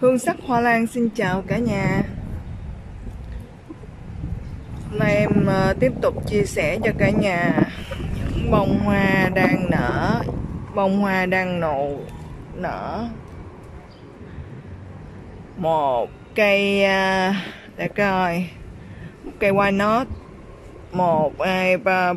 Hương Sắc Hoa Lan xin chào cả nhà. Hôm nay em tiếp tục chia sẻ cho cả nhà những bông hoa đang nở, bông hoa đang nở. Một cây để coi, một cây Why Not, một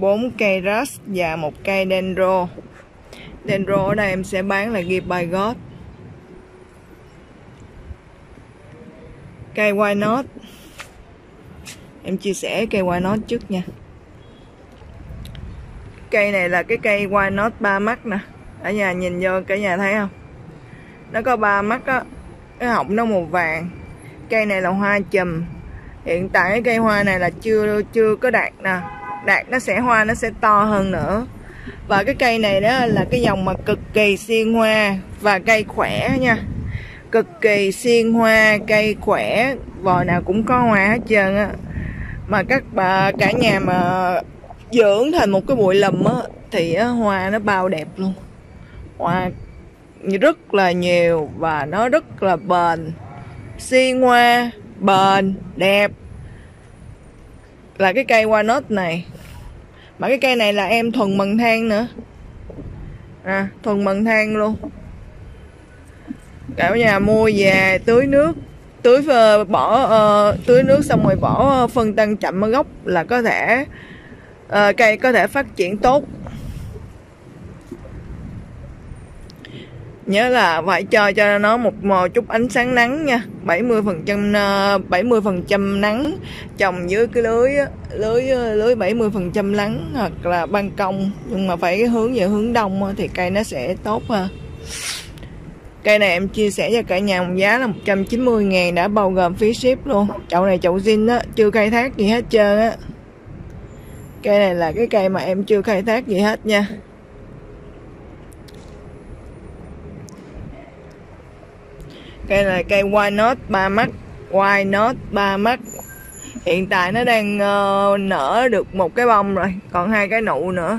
4 cây Rust và một cây Dendro. Dendro ở đây em sẽ bán là Gift By God. Cây Why Not, em chia sẻ cây Why Not trước nha. Cây này là cái cây Why Not 3 mắt nè. Ở nhà nhìn vô cả nhà thấy không? Nó có 3 mắt á, cái họng nó màu vàng. Cây này là hoa chùm. Hiện tại cái cây hoa này là chưa có đạt nè. Đạt nó sẽ hoa nó sẽ to hơn nữa. Và cái cây này đó là cái dòng mà cực kỳ xiên hoa và cây khỏe nha. Cực kỳ xiên hoa, cây khỏe, vòi nào cũng có hoa hết trơn á. Mà các bà cả nhà mà dưỡng thành một cái bụi lùm á thì hoa nó bao đẹp luôn. Hoa rất là nhiều và nó rất là bền. Xiên hoa, bền, đẹp. Là cái cây Why Not này. Mà cái cây này là em thuần bằng than nữa. À, thuần bằng than luôn. Cả nhà mua về tưới nước, tưới nước xong rồi bỏ phân tăng chậm ở gốc là có thể cây có thể phát triển tốt. Nhớ là phải cho nó một chút ánh sáng nắng nha. 70% nắng, trồng dưới cái lưới 70% nắng hoặc là ban công, nhưng mà phải hướng về hướng đông thì cây nó sẽ tốt ha. Cây này em chia sẻ cho cả nhà một giá là 190.000 đã bao gồm phí ship luôn. Chậu này chậu zin á, chưa khai thác gì hết trơn á. Cây này là cái cây mà em chưa khai thác gì hết nha. Cây này là cây Why Not 3 mắt. Why Not 3 mắt. Hiện tại nó đang nở được một cái bông rồi, còn 2 cái nụ nữa.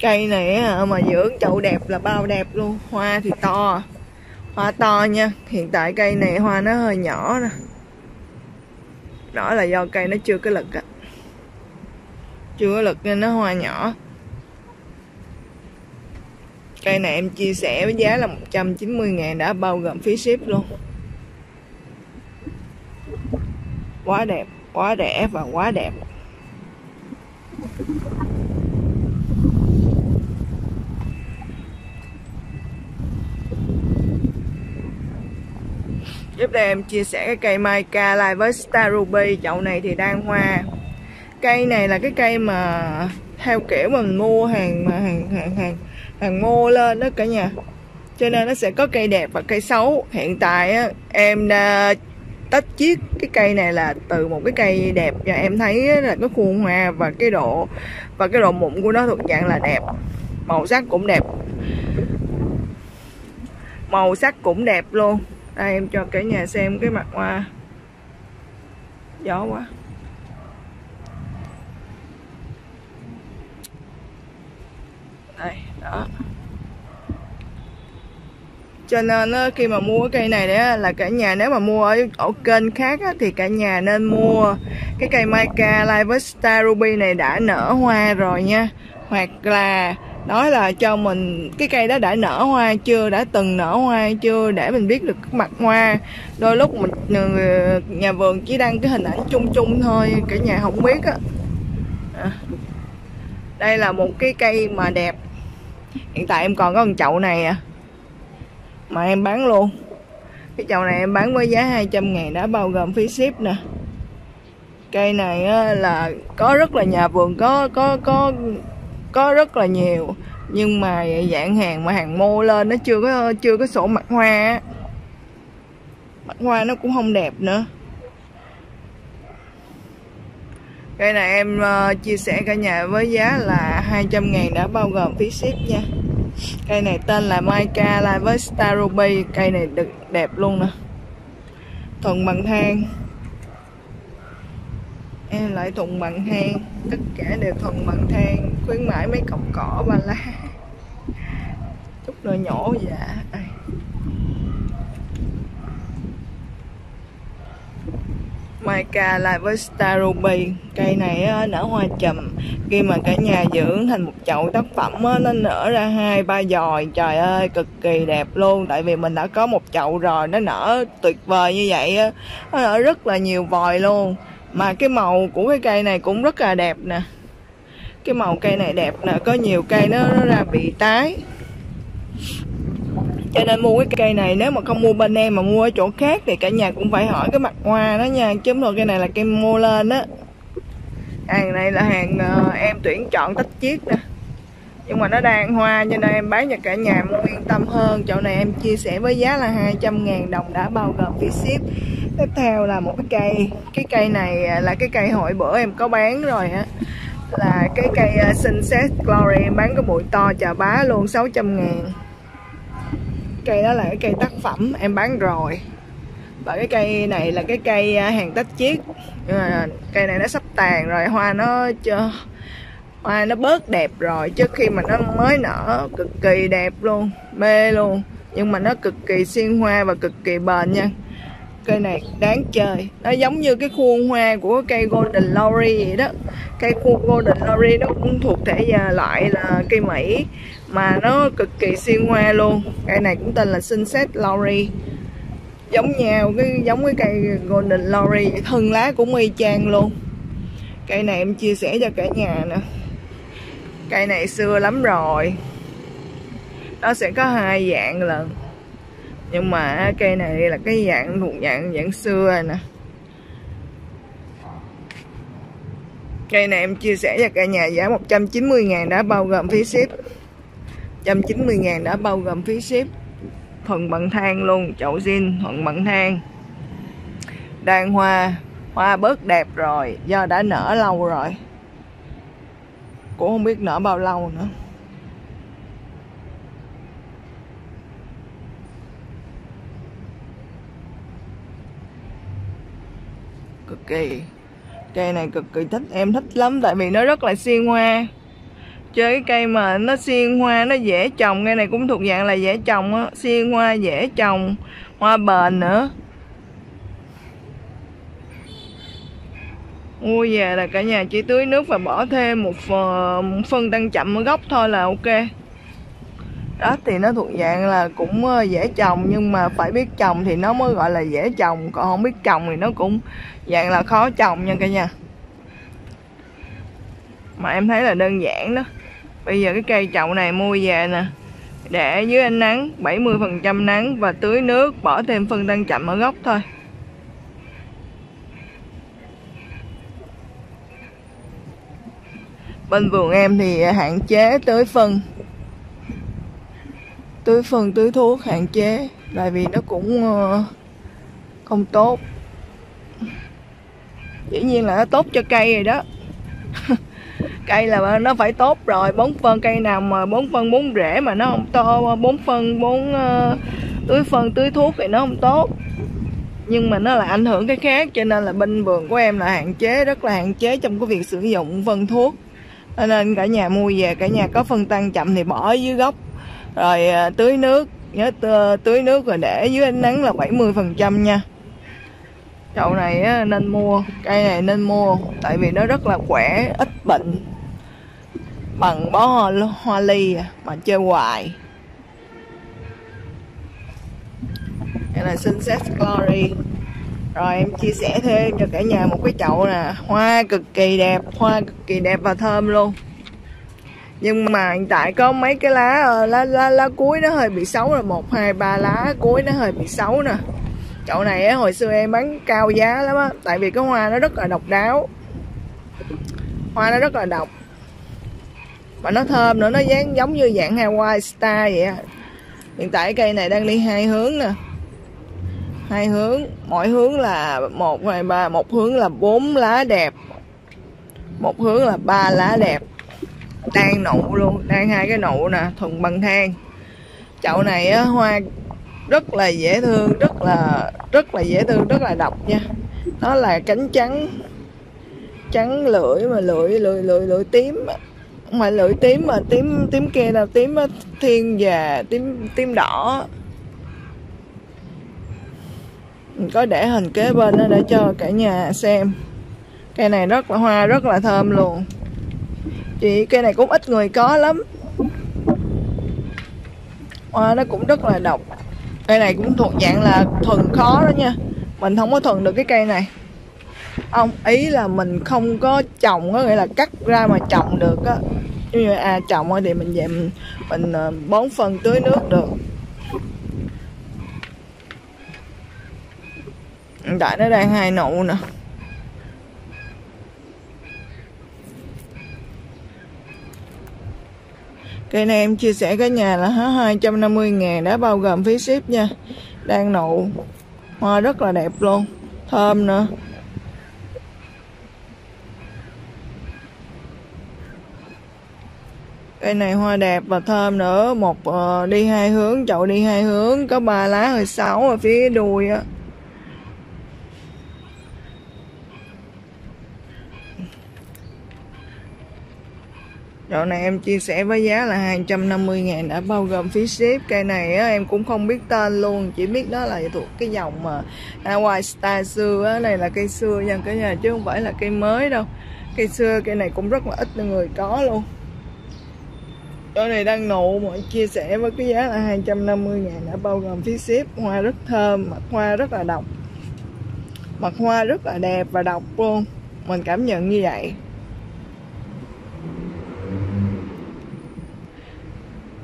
Cây này mà dưỡng chậu đẹp là bao đẹp luôn. Hoa thì to, hoa to nha. Hiện tại cây này hoa nó hơi nhỏ nè. Đó là do cây nó chưa có lực á, chưa có lực nên nó hoa nhỏ. Cây này em chia sẻ với giá là 190.000 đã bao gồm phí ship luôn. Quá đẹp, quá rẻ và quá đẹp. Tiếp theo em chia sẻ cái cây Maikai lại với Star Ruby. Chậu này thì đang hoa. Cây này là cái cây mà theo kiểu mình mua hàng mua lên đó cả nhà, cho nên nó sẽ có cây đẹp và cây xấu. Hiện tại em đã tách chiết cái cây này là từ một cái cây đẹp, và em thấy là cái khuôn hoa và cái độ mụn của nó thuộc dạng là đẹp. Màu sắc cũng đẹp, màu sắc cũng đẹp luôn. Đây em cho cả nhà xem cái mặt hoa. Gió quá. Đây, đó. Cho nên khi mà mua cây này đó, là cả nhà nếu mà mua ở kênh khác đó, thì cả nhà nên mua cái cây Maikai Live với Star Ruby này đã nở hoa rồi nha. Hoặc là nói là cho mình cái cây đó đã nở hoa chưa, đã từng nở hoa chưa, để mình biết được mặt hoa. Đôi lúc mình nhà vườn chỉ đăng cái hình ảnh chung chung thôi, cả nhà không biết á. Đây là một cái cây mà đẹp. Hiện tại em còn có một chậu này à, mà em bán luôn. Cái chậu này em bán với giá 200.000 đã bao gồm phí ship nè. Cây này là có rất là nhà vườn có rất là nhiều, nhưng mà dạng hàng mà hàng mô lên nó chưa có sổ mặt hoa. Mặt hoa nó cũng không đẹp nữa. Cây này em chia sẻ cả nhà với giá là 200.000 đã bao gồm phí ship nha. Cây này tên là Maikai Live với Star Ruby. Cây này đẹp luôn nè. Thuần bằng than. Em lại thuần bằng than. Tất cả đều thuần bằng than. Khuyến mãi mấy cọng cỏ ba lá. Chút nữa nhổ dạ. Maikai lại với Star Ruby. Cây này nở hoa chùm. Khi mà cả nhà dưỡng thành một chậu tác phẩm nó nở ra 2-3 giòi. Trời ơi cực kỳ đẹp luôn. Tại vì mình đã có một chậu rồi, nó nở tuyệt vời như vậy. Nó nở rất là nhiều vòi luôn. Mà cái màu của cái cây này cũng rất là đẹp nè. Cái màu cây này đẹp nè. Có nhiều cây nó ra bị tái. Cho nên mua cái cây này, nếu mà không mua bên em mà mua ở chỗ khác thì cả nhà cũng phải hỏi cái mặt hoa đó nha. Chứ không thôi cây này là cây mua lên á. Hàng này là hàng em tuyển chọn tách chiết nè. Nhưng mà nó đang hoa cho nên em bán cho cả nhà mua yên tâm hơn. Chỗ này em chia sẻ với giá là 200.000 đồng đã bao gồm phí ship. Tiếp theo là một cái cây. Cái cây này là cái cây hồi bữa em có bán rồi á. Là cái cây Sunset Glory, em bán cái bụi to chà bá luôn, 600.000. Cây đó là cái cây tác phẩm em bán rồi. Và cái cây này là cái cây hàng tách chiết. Cây này nó sắp tàn rồi, hoa nó bớt đẹp rồi. Trước khi mà nó mới nở cực kỳ đẹp luôn, mê luôn. Nhưng mà nó cực kỳ xuyên hoa và cực kỳ bền nha. Cây này đáng chơi. Nó giống như cái khuôn hoa của cây Golden Lori vậy đó. Cây Golden Lori nó cũng thuộc thể loại là cây Mỹ. Mà nó cực kỳ xuyên hoa luôn. Cây này cũng tên là Sunset Glory. Giống nhau, giống cái cây Golden Lori. Thân lá cũng y chang luôn. Cây này em chia sẻ cho cả nhà nè. Cây này xưa lắm rồi. Nó sẽ có hai dạng lần. Nhưng mà cây này là cái dạng thuộc dạng xưa nè. Cây này em chia sẻ cho cả nhà giá 190.000 đã bao gồm phí ship. 190.000 đã bao gồm phí ship. Thuần bằng thang luôn, chậu zin thuần bằng thang. Đang hoa bớt đẹp rồi, do đã nở lâu rồi. Cũng không biết nở bao lâu nữa. Cực kỳ. Cây này cực kỳ thích, em thích lắm tại vì nó rất là xiên hoa. Chơi cái cây mà nó xiên hoa nó dễ trồng, cây này cũng thuộc dạng là dễ trồng á, xiên hoa dễ trồng, hoa bền nữa. Mua về là cả nhà chỉ tưới nước và bỏ thêm một phân tăng chậm ở gốc thôi là ok. Đó thì nó thuộc dạng là cũng dễ trồng, nhưng mà phải biết trồng thì nó mới gọi là dễ trồng, còn không biết trồng thì nó cũng dạng là khó trồng nha cả nhà. Mà em thấy là đơn giản đó. Bây giờ cái cây chậu này mua về nè, để dưới ánh nắng 70% nắng và tưới nước, bỏ thêm phân tăng chậm ở gốc thôi. Bên vườn em thì hạn chế tưới phân tưới thuốc hạn chế, tại vì nó cũng không tốt. Dĩ nhiên là nó tốt cho cây rồi đó. Cây là nó phải tốt rồi, bón phân. Cây nào mà bón phân bón rễ mà nó không to, bón phân bón tưới phân tưới thuốc thì nó không tốt, nhưng mà nó lại ảnh hưởng cái khác. Cho nên là bên vườn của em là hạn chế, rất là hạn chế trong cái việc sử dụng phân thuốc. Cho nên cả nhà mua về, cả nhà có phân tăng chậm thì bỏ dưới gốc, rồi tưới nước, nhớ tưới nước rồi để dưới ánh nắng là 70% nha. Chậu này á, nên mua, cây này nên mua tại vì nó rất là khỏe, ít bệnh bằng bó hoa ly mà chơi hoài. Đây là Sunset Glory. Rồi em chia sẻ thêm cho cả nhà một cái chậu nè, hoa cực kỳ đẹp, hoa cực kỳ đẹp và thơm luôn. Nhưng mà hiện tại có mấy cái lá cuối nó hơi bị xấu rồi, 1, 2, 3 lá cuối nó hơi bị xấu nè. Chậu này hồi xưa em bán cao giá lắm á, tại vì cái hoa nó rất là độc đáo. Hoa nó rất là độc. Mà nó thơm nữa, nó dáng giống như dạng Hawaii Star vậy á. Hiện tại cây này đang đi 2 hướng nè. 2 hướng, mỗi hướng là 1, 2, 3, một hướng là 4 lá đẹp. Một hướng là 3 lá đẹp. Đang nụ luôn, đang hai cái nụ nè, thuần bằng thang. Chậu này á, hoa rất là dễ thương, rất là dễ thương, rất là độc nha. Nó là cánh trắng, trắng lưỡi mà lưỡi tím, không phải lưỡi tím mà tím kia là tím thiên già, tím đỏ. Mình có để hình kế bên đó để cho cả nhà xem. Cây này rất là hoa, rất là thơm luôn. Chị cây này cũng ít người có lắm. Hoa nó cũng rất là độc. Cây này cũng thuộc dạng là thuần khó đó nha. Mình không có thuần được cái cây này. Ông ý là mình không có trồng, có nghĩa là cắt ra mà trồng được á. Như à trồng thì mình về mình bón phân tưới nước được. Hiện tại nó đang hai nụ nè. Cây này em chia sẻ cả nhà là 250.000 đã bao gồm phí ship nha. Đang nụ. Hoa rất là đẹp luôn. Thơm nữa. Cây này hoa đẹp và thơm nữa. Một đi hai hướng, chậu đi hai hướng. Có 3 lá hơi 6 ở phía đuôi á. Chậu này em chia sẻ với giá là 250.000 đã bao gồm phí ship. Cây này á, em cũng không biết tên luôn. Chỉ biết đó là thuộc cái dòng mà Hawaii Star xưa á. Này là cây xưa nha cả nhà, chứ không phải là cây mới đâu. Cây xưa cây này cũng rất là ít người có luôn. Chỗ này đang nụ mọi chia sẻ với cái giá là 250.000 đã bao gồm phí ship. Hoa rất thơm, mặt hoa rất là độc. Mặt hoa rất là đẹp và độc luôn. Mình cảm nhận như vậy.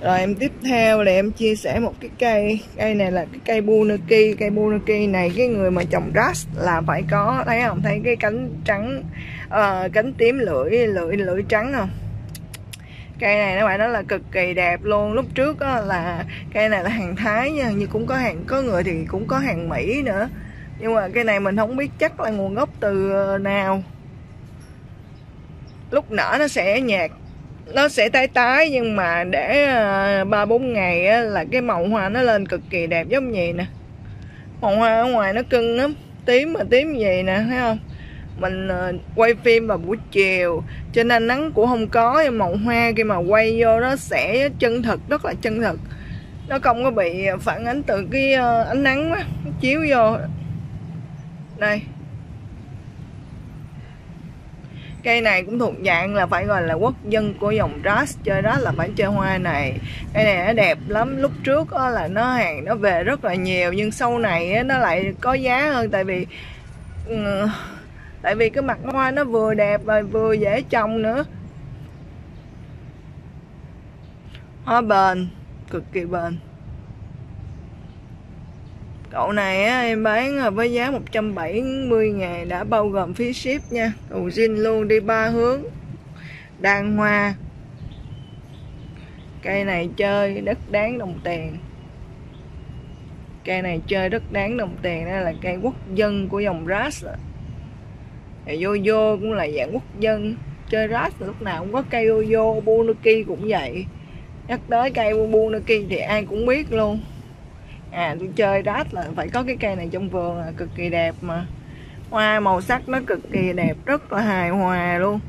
Rồi em tiếp theo là em chia sẻ một cái cây. Cây này là cái cây Bunaki. Cây Bunaki này cái người mà trồng Rust là phải có. Thấy không? Thấy cái cánh trắng, cánh tím lưỡi trắng không? Cây này các bạn nói là cực kỳ đẹp luôn. Lúc trước đó là cây này là hàng Thái nha, nhưng cũng có hàng, có người thì cũng có hàng Mỹ nữa. Nhưng mà cây này mình không biết chắc là nguồn gốc từ nào. Lúc nở nó sẽ nhạt, nó sẽ tái tái, nhưng mà để 3-4 ngày á, là cái màu hoa nó lên cực kỳ đẹp giống vậy nè. Màu hoa ở ngoài nó cưng lắm, tím mà tím gì nè, thấy không? Mình quay phim vào buổi chiều cho nên nắng cũng không có, nhưng màu hoa khi mà quay vô nó sẽ chân thực, rất là chân thực. Nó không có bị phản ánh từ cái ánh nắng đó, nó chiếu vô. Đây. Cây này cũng thuộc dạng là phải gọi là quốc dân của dòng Rust. Chơi đó là phải chơi hoa này. Cây này nó đẹp lắm. Lúc trước đó là nó hàng nó về rất là nhiều, nhưng sau này nó lại có giá hơn. Tại vì cái mặt hoa nó vừa đẹp và vừa dễ trồng nữa. Hoa bền, cực kỳ bền. Cậu này á, em bán với giá 170.000 đã bao gồm phí ship nha. Cầu zin luôn, đi 3 hướng. Đàn hoa. Cây này chơi đất đáng đồng tiền. Cây này chơi đất đáng đồng tiền. Đây là cây quốc dân của dòng Rust. Jojo cũng là dạng quốc dân. Chơi Rust lúc nào cũng có cây Jojo. Bunaki cũng vậy. Nhắc tới cây Bunaki thì ai cũng biết luôn. À, tôi chơi Rust là phải có cái cây này trong vườn là cực kỳ đẹp mà. Hoa màu sắc nó cực kỳ đẹp, rất là hài hòa luôn.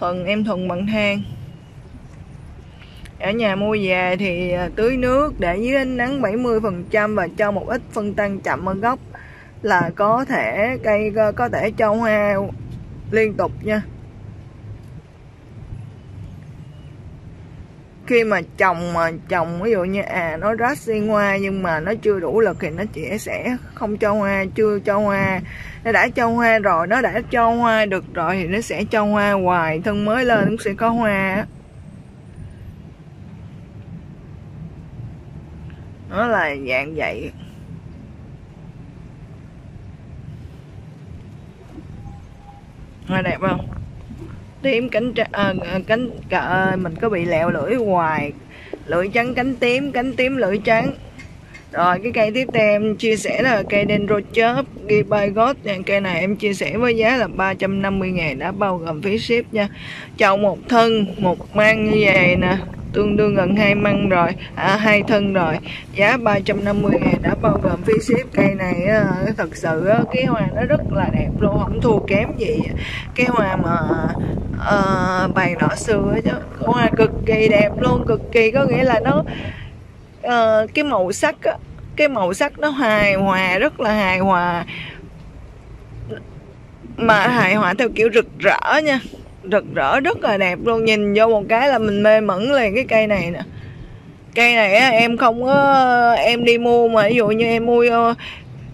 Thuần em thuần bằng than. Ở nhà mua về thì tưới nước để dưới ánh nắng 70% và cho một ít phân tăng chậm ở gốc là có thể cây có thể cho hoa liên tục nha. Khi mà trồng ví dụ như nó rát xuyên hoa nhưng mà nó chưa đủ lực thì nó chỉ sẽ không cho hoa, chưa cho hoa. Nó đã cho hoa rồi, nó đã cho hoa được rồi thì nó sẽ cho hoa hoài, thân mới lên cũng sẽ có hoa. Nó là dạng vậy. Hoa đẹp không? Tím cánh trời, mình có bị lẹo lưỡi hoài. Lưỡi trắng cánh tím lưỡi trắng. Rồi cái cây tiếp theo em chia sẻ là cây Dendro chớp Gift By God. Cây này em chia sẻ với giá là 350.000 đã bao gồm phí ship nha. Chậu một thân, một măng như vậy nè, tương đương gần 2 măng rồi, 2 thân rồi. Giá 350.000 đã bao gồm phí ship. Cây này thật sự cái hoa nó rất là đẹp luôn, không thua kém gì cái hoa mà bàn đỏ xưa chứ. Hoa cực kỳ đẹp luôn, cực kỳ có nghĩa là nó cái màu sắc cái màu sắc nó hài hòa, rất là hài hòa, mà hài hòa theo kiểu rực rỡ nha, rực rỡ rất là đẹp luôn. Nhìn vô một cái là mình mê mẩn liền cái cây này nè. Cây này á, em không có, em đi mua mà ví dụ như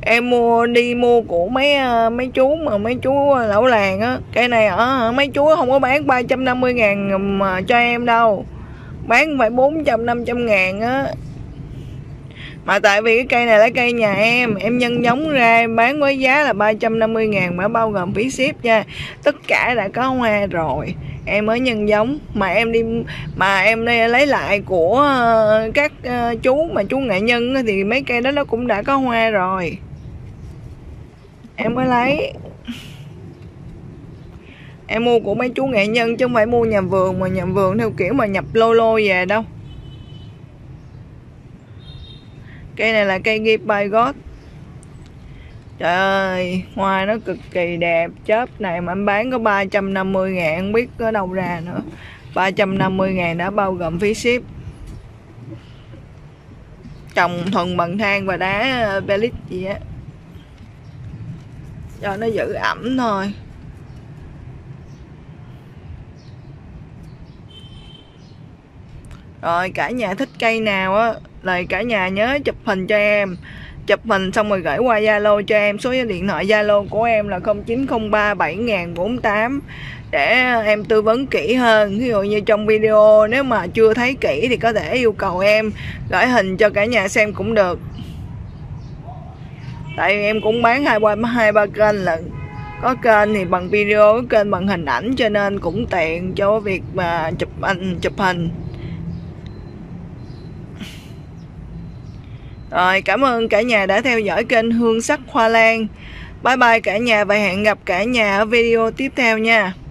em đi mua của mấy chú mà mấy chú lão làng á, cây này ở mấy chú không có bán 350.000 mà cho em đâu, bán phải 400-500.000 á. Mà tại vì cái cây này là cây nhà em nhân giống ra em bán với giá là 350.000 mà bao gồm phí ship nha. Tất cả đã có hoa rồi, em mới nhân giống, mà em đi lấy lại của các chú mà chú nghệ nhân thì mấy cây đó nó cũng đã có hoa rồi, em mới lấy. Em mua của mấy chú nghệ nhân chứ không phải mua nhà vườn, mà nhà vườn theo kiểu mà nhập lô về đâu. Cây này là cây Gift By God. Trời ơi, hoa nó cực kỳ đẹp. Chớp này mà em bán có 350.000, không biết có đâu ra nữa. 350.000 đã bao gồm phí ship. Trồng thuần bằng than và đá pellet gì á, cho nó giữ ẩm thôi. Rồi cả nhà thích cây nào á, lời cả nhà nhớ chụp hình cho em, chụp hình xong rồi gửi qua Zalo cho em. Số điện thoại Zalo của em là 0903 7048 để em tư vấn kỹ hơn. Ví dụ như trong video nếu mà chưa thấy kỹ thì có thể yêu cầu em gửi hình cho cả nhà xem cũng được, tại vì em cũng bán hai ba kênh lận. Có kênh thì bằng video, có kênh bằng hình ảnh, cho nên cũng tiện cho việc mà chụp hình. Rồi, cảm ơn cả nhà đã theo dõi kênh Hương Sắc Hoa Lan. Bye bye cả nhà và hẹn gặp cả nhà ở video tiếp theo nha.